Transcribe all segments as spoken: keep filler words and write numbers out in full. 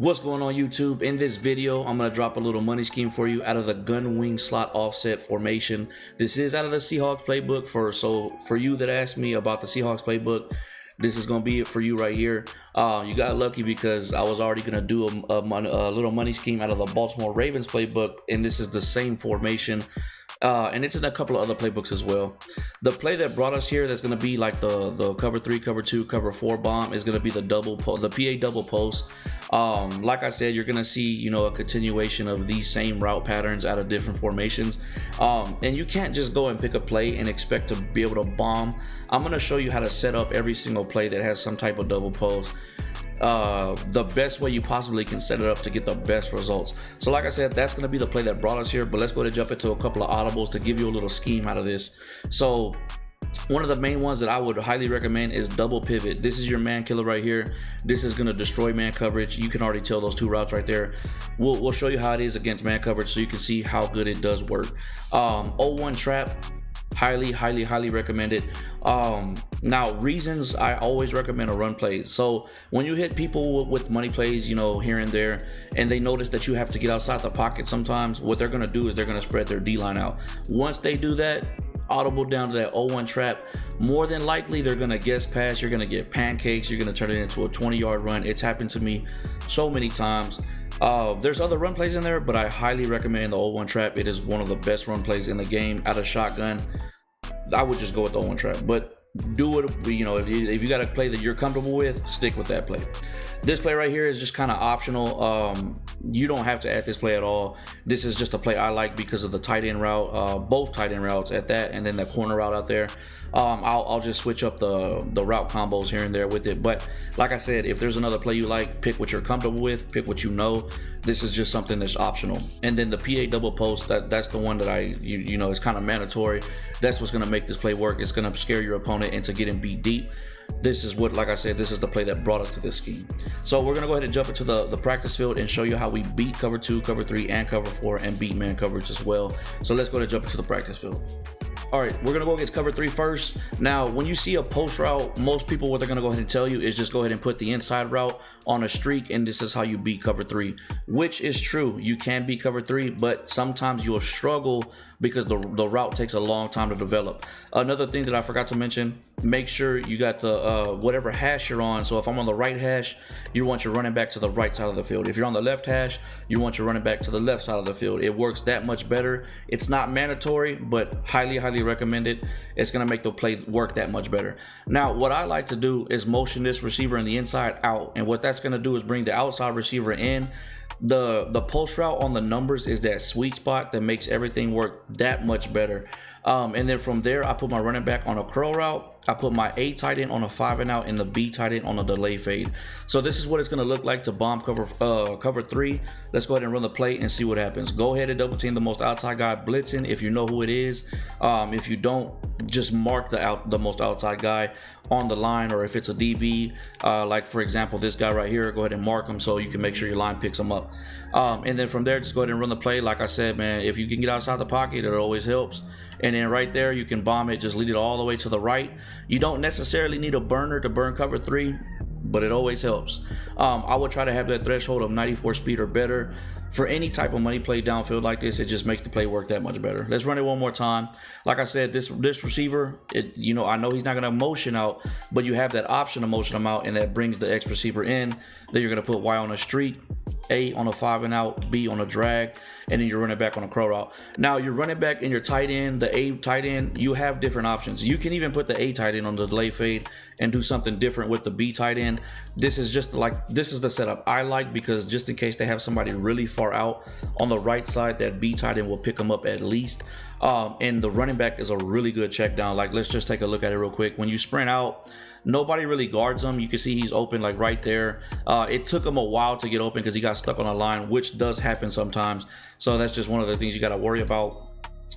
What's going on, YouTube? In this video, I'm going to drop a little money scheme for you out of the gun wing slot offset formation. This is out of the Seahawks playbook. For so for you that asked me about the Seahawks playbook, this is going to be it for you right here. Uh, you got lucky because I was already going to do a, a, a little money scheme out of the Baltimore Ravens playbook, and this is the same formation. Uh, and it's in a couple of other playbooks as well. The play that brought us here, that's going to be like the the cover three, cover two, cover four bomb, is going to be the double the P A double post. Um, like I said, you're going to see, you know, a continuation of these same route patterns out of different formations. Um, and you can't just go and pick a play and expect to be able to bomb. I'm going to show you how to set up every single play that has some type of double post, uh the best way you possibly can set it up to get the best results. So like I said, that's going to be the play that brought us here, but let's go to jump into a couple of audibles to give you a little scheme out of this. So one of the main ones that I would highly recommend is double pivot. This is your man killer right here. This is going to destroy man coverage. You can already tell those two routes right there. We'll, we'll show you how it is against man coverage so you can see how good it does work. um oh one trap, highly highly highly recommended. Um now, reasons I always recommend a run play. So when you hit people with money plays, you know, here and there, and they notice that you have to get outside the pocket sometimes, what they're going to do is they're going to spread their D line out. Once they do that, audible down to that oh one trap. More than likely they're going to guess pass, you're going to get pancakes, you're going to turn it into a twenty yard run. It's happened to me so many times. Uh, there's other run plays in there, but I highly recommend the oh one trap. It is one of the best run plays in the game out of shotgun. I would just go with the oh one trap, but do it, you know, if you, if you got a play that you're comfortable with, stick with that play. This play right here is just kind of optional. Um, you don't have to add this play at all. This is just a play I like because of the tight end route, uh, both tight end routes at that, and then the corner route out there. Um, I'll, I'll just switch up the, the route combos here and there with it. But like I said, if there's another play you like, pick what you're comfortable with, pick what you know. This is just something that's optional. And then the P A double post, that, that's the one that I, you, you know, it's kind of mandatory. That's what's going to make this play work. It's going to scare your opponent into getting beat deep. This is what, like I said, this is the play that brought us to this scheme. So we're going to go ahead and jump into the, the practice field and show you how we beat cover two, cover three, and cover four, and beat man coverage as well. So let's go ahead and jump into the practice field. All right, we're gonna go against cover three first. Now, when you see a post route, most people, what they're gonna go ahead and tell you is just go ahead and put the inside route on a streak, and this is how you beat cover three, which is true. You can beat cover three, but sometimes you'll struggle because the, the route takes a long time to develop. Another thing that I forgot to mention, make sure you got the uh, whatever hash you're on. So if I'm on the right hash, you want your running back to the right side of the field. If you're on the left hash, you want your running back to the left side of the field. It works that much better. It's not mandatory, but highly, highly recommend it. It's going to make the play work that much better. Now, what I like to do is motion this receiver in the inside out, and what that's going to do is bring the outside receiver in. The the post route on the numbers is that sweet spot that makes everything work that much better. Um, and then from there, I put my running back on a curl route. I put my A tight end on a five and out and the B tight end on a delay fade. So this is what it's going to look like to bomb cover uh, cover three. Let's go ahead and run the play and see what happens. Go ahead and double team the most outside guy blitzing if you know who it is. Um, if you don't, just mark the out the most outside guy on the line, or if it's a D B, uh, like for example this guy right here, go ahead and mark him so you can make sure your line picks him up. Um, and then from there, just go ahead and run the play. Like I said, man, if you can get outside the pocket, it always helps. And then right there, you can bomb it. Just lead it all the way to the right. You don't necessarily need a burner to burn cover three, but it always helps. Um, I would try to have that threshold of ninety-four speed or better for any type of money play downfield like this. It just makes the play work that much better. Let's run it one more time. Like I said, this this receiver, it, you know, I know he's not going to motion out, but you have that option to motion him out, and that brings the X receiver in. Then you're going to put Y on a streak, A on a five and out, B on a drag, and then you're running back on a curl route. Now you're running back in your tight end, the A tight end, you have different options. You can even put the A tight end on the delay fade and do something different with the B tight end. This is just like, this is the setup I like, because just in case they have somebody really far out on the right side, that B tight end will pick them up at least. Um, and the running back is a really good check down. Like, let's just take a look at it real quick. When you sprint out, nobody really guards him. You can see he's open like right there. Uh, it took him a while to get open because he got stuck on a line, which does happen sometimes. So that's just one of the things you got to worry about.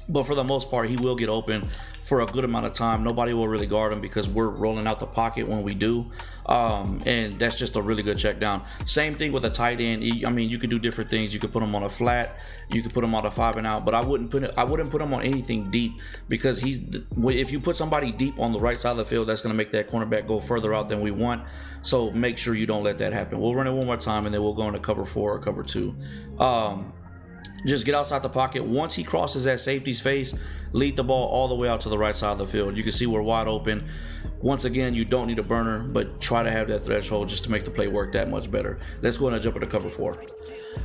But for the most part, he will get open for a good amount of time. Nobody will really guard him because we're rolling out the pocket when we do. Um, and that's just a really good check down. Same thing with a tight end. I mean, you could do different things. You could put him on a flat. You could put him on a five and out. But I wouldn't put it, I wouldn't put him on anything deep, because he's, if you put somebody deep on the right side of the field, that's going to make that cornerback go further out than we want. So make sure you don't let that happen. We'll run it one more time, and then we'll go into cover four or cover two. Um, Just get outside the pocket. Once he crosses that safety's face, lead the ball all the way out to the right side of the field. You can see we're wide open. Once again, you don't need a burner, but try to have that threshold just to make the play work that much better. Let's go ahead and jump into cover four.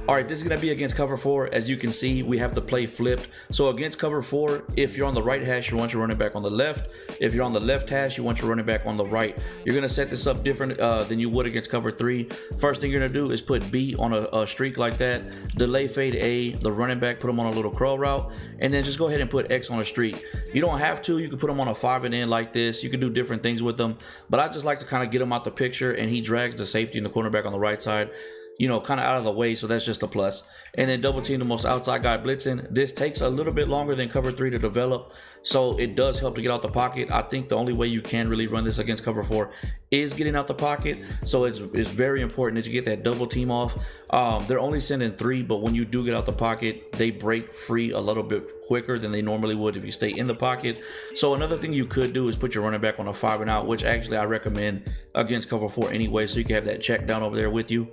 All right, this is going to be against cover four. As you can see, we have the play flipped. So against cover four, if you're on the right hash, you want your running back on the left. If you're on the left hash, you want your running back on the right. You're going to set this up different uh, than you would against cover three. First thing you're going to do is put B on a, a streak like that, delay fade A, the running back, put him on a little curl route, and then just go ahead and put X on the street. You don't have to. You can put him on a five and in like this. You can do different things with them, but I just like to kind of get him out the picture, and he drags the safety and the cornerback on the right side, you know, kind of out of the way. So that's just a plus. And then double team the most outside guy blitzing. This takes a little bit longer than cover three to develop, so it does help to get out the pocket. I think the only way you can really run this against cover four is getting out the pocket. So it's, it's very important that you get that double team off. Um, they're only sending three, but when you do get out the pocket, they break free a little bit quicker than they normally would if you stay in the pocket. So another thing you could do is put your running back on a five and out, which actually I recommend against cover four anyway, so you can have that check down over there with you.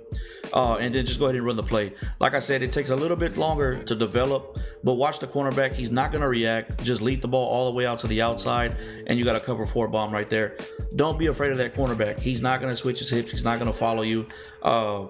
Uh, and then just go ahead and run the play. Like I said, it takes a little bit longer to develop, but watch the cornerback. He's not going to react. Just lead the ball all the way out to the outside, and you got a cover four bomb right there. Don't be afraid of that cornerback. He's not going to switch his hips. He's not going to follow you. Uh,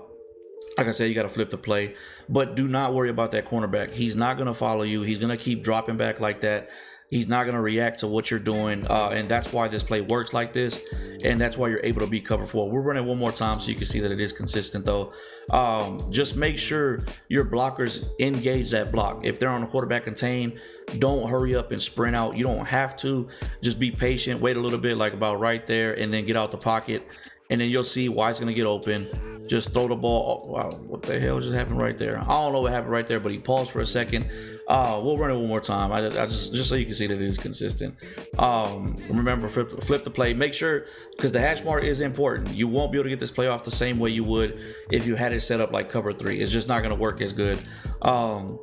like I said, you got to flip the play, but do not worry about that cornerback. He's not going to follow you. He's going to keep dropping back like that. He's not going to react to what you're doing. Uh, and that's why this play works like this. And that's why you're able to be cover four. We're running one more time so you can see that it is consistent though. Um, just make sure your blockers engage that block. If they're on a quarterback contain, don't hurry up and sprint out. You don't have to. Just be patient. Wait a little bit, like about right there, and then get out the pocket. And then you'll see why it's going to get open. Just throw the ball. Wow, what the hell just happened right there? I don't know what happened right there, but he paused for a second. Uh, we'll run it one more time. I, I just, just so you can see that it is consistent. Um, remember, flip, flip the play. Make sure, because the hash mark is important. You won't be able to get this play off the same way you would if you had it set up like cover three. It's just not going to work as good. Um,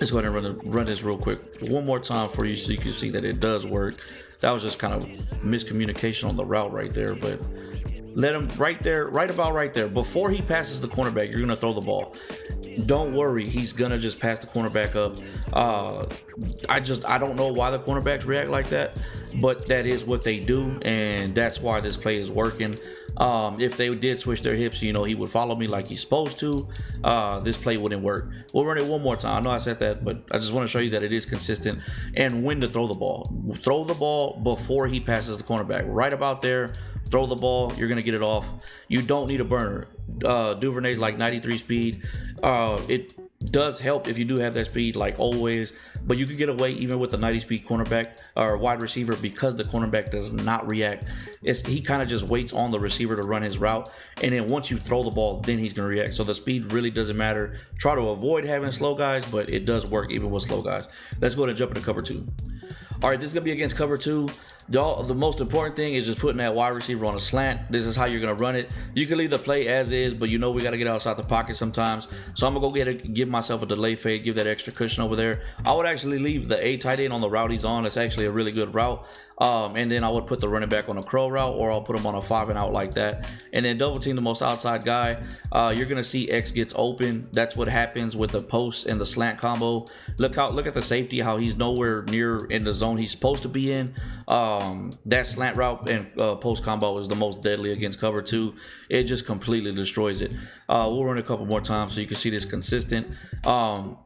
let's go ahead and run, run this real quick. One more time for you so you can see that it does work. That was just kind of miscommunication on the route right there, but... let him right there, right about right there. Before he passes the cornerback, you're gonna throw the ball. Don't worry, he's gonna just pass the cornerback up. Uh, I just, I don't know why the cornerbacks react like that, but that is what they do, and that's why this play is working. Um, if they did switch their hips, you know, he would follow me like he's supposed to. Uh, this play wouldn't work. We'll run it one more time. I know I said that, but I just want to show you that it is consistent and when to throw the ball. Throw the ball before he passes the cornerback. Right about there, throw the ball. You're going to get it off. You don't need a burner. Uh, Duvernay's like ninety-three speed. Uh, it does help if you do have that speed, like always, but you can get away even with the ninety speed cornerback or wide receiver because the cornerback does not react. It's, he kind of just waits on the receiver to run his route, and then once you throw the ball, then he's going to react. So the speed really doesn't matter. Try to avoid having slow guys, but it does work even with slow guys. Let's go ahead and jump into cover two. All right, this is going to be against cover two. The, the most important thing is just putting that wide receiver on a slant. This is how you're going to run it. You can leave the play as is, but you know we got to get outside the pocket sometimes. So I'm going to go get a, give myself a delay fade, give that extra cushion over there. I would actually leave the A tight end on the route he's on. It's actually a really good route. Um, and then I would put the running back on a curl route, or I'll put him on a five and out like that. And then double team the most outside guy. Uh, you're going to see X gets open. That's what happens with the post and the slant combo. Look how, look at the safety, how he's nowhere near in the zone he's supposed to be in. Um, that slant route and uh, post combo is the most deadly against cover two. It just completely destroys it. Uh, we'll run a couple more times so you can see this consistent. Um,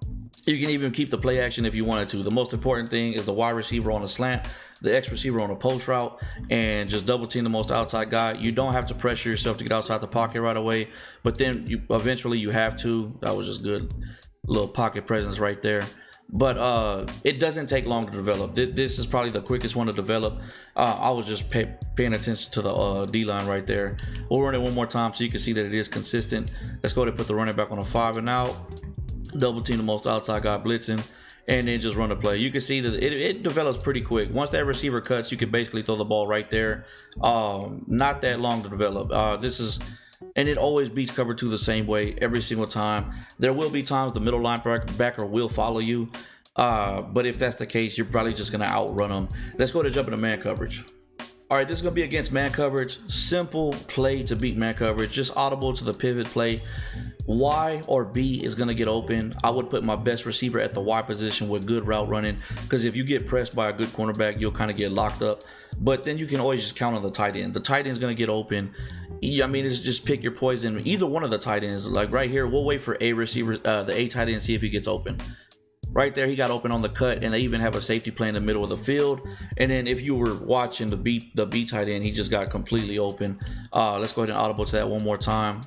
you can even keep the play action if you wanted to. The most important thing is the wide receiver on a slant, the X receiver on a post route, and just double team the most outside guy. You don't have to pressure yourself to get outside the pocket right away, but then you eventually you have to. That was just good little pocket presence right there. But uh, it doesn't take long to develop. This, this is probably the quickest one to develop. Uh, I was just pay, paying attention to the uh, D-line right there. We'll run it one more time so you can see that it is consistent. Let's go ahead and put the running back on a five and out. Double team the most outside guy blitzing. and then just run the play. You can see that it, it develops pretty quick. Once that receiver cuts, you can basically throw the ball right there. Um, not that long to develop. Uh, this is, and it always beats cover two the same way every single time. There will be times the middle linebacker will follow you. Uh, but if that's the case, you're probably just going to outrun them. Let's go to jump into man coverage. All right, this is going to be against man coverage. Simple play to beat man coverage. Just audible to the pivot play. Y or B is going to get open. I would put my best receiver at the Y position with good route running, because if you get pressed by a good cornerback, you'll kind of get locked up. But then you can always just count on the tight end. The tight end is going to get open. I mean, it's just pick your poison. Either one of the tight ends. Like right here, we'll wait for a receiver, uh, the A tight end, see if he gets open. Right there, he got open on the cut, and they even have a safety play in the middle of the field. And then if you were watching the B, the B tight end, he just got completely open. Uh, let's go ahead and audible to that one more time.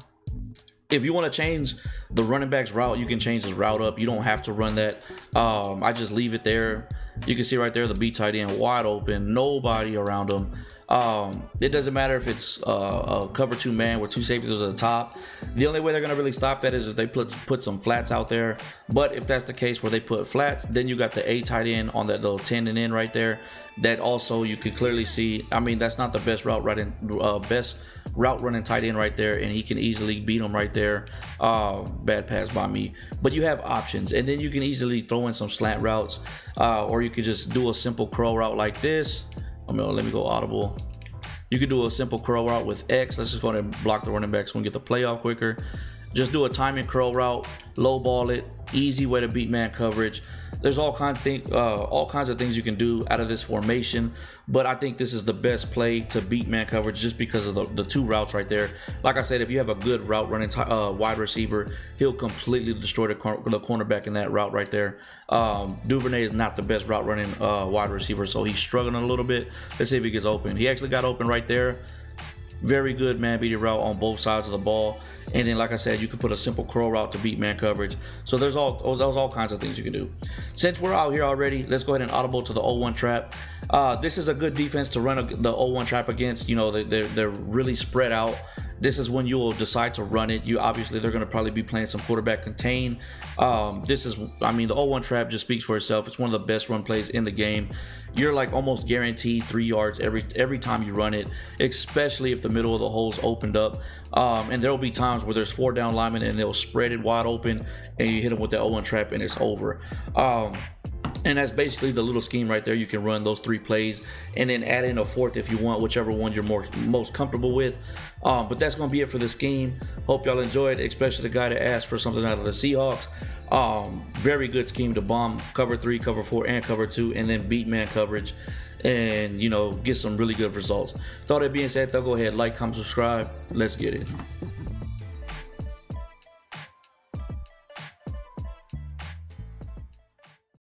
If you want to change the running back's route, you can change his route up. You don't have to run that. Um, I just leave it there. You can see right there, the B tight end wide open, nobody around him. Um, it doesn't matter if it's uh, a cover two man with two safeties at the top. The only way they're going to really stop that is if they put, put some flats out there. But if that's the case where they put flats, then you got the A tight end on that little tendon end right there. That also you could clearly see. I mean, that's not the best route running, uh, best route running tight end right there, and he can easily beat him right there. Uh, bad pass by me. But you have options, and then you can easily throw in some slant routes, uh, or you could just do a simple curl route like this. I mean, let me go audible. You could do a simple curl route with X. Let's just go ahead and block the running back so we can get the play off quicker. Just do a timing curl route, low ball it, easy way to beat man coverage. There's all kinds of things, uh, all kinds of things you can do out of this formation, but I think this is the best play to beat man coverage just because of the, the two routes right there. Like I said, if you have a good route running uh, wide receiver, he'll completely destroy the, cor the cornerback in that route right there. Um, Duvernay is not the best route running uh, wide receiver, so he's struggling a little bit. Let's see if he gets open. He actually got open right there. Very good man beating route on both sides of the ball. And then, like I said, you can put a simple curl route to beat man coverage. So there's all, there's all kinds of things you can do. Since we're out here already, let's go ahead and audible to the oh one trap. Uh, this is a good defense to run a, the oh one trap against. You know, they're, they're really spread out. This is when you will decide to run it. You obviously, they're going to probably be playing some quarterback contain. Um, this is, I mean, the oh one trap just speaks for itself. It's one of the best run plays in the game. You're like almost guaranteed three yards every every time you run it, especially if the middle of the hole's opened up. Um, and there'll be times where there's four down linemen and they'll spread it wide open, and you hit them with that oh one trap and it's over. Um, And that's basically the little scheme right there. You can run those three plays and then add in a fourth if you want, whichever one you're more most comfortable with. Um, but that's going to be it for the scheme. Hope y'all enjoyed, especially the guy that asked for something out of the Seahawks. Um, very good scheme to bomb cover three, cover four, and cover two, and then beat man coverage and, you know, get some really good results. So all that being said, though, go ahead, like, comment, subscribe. Let's get it.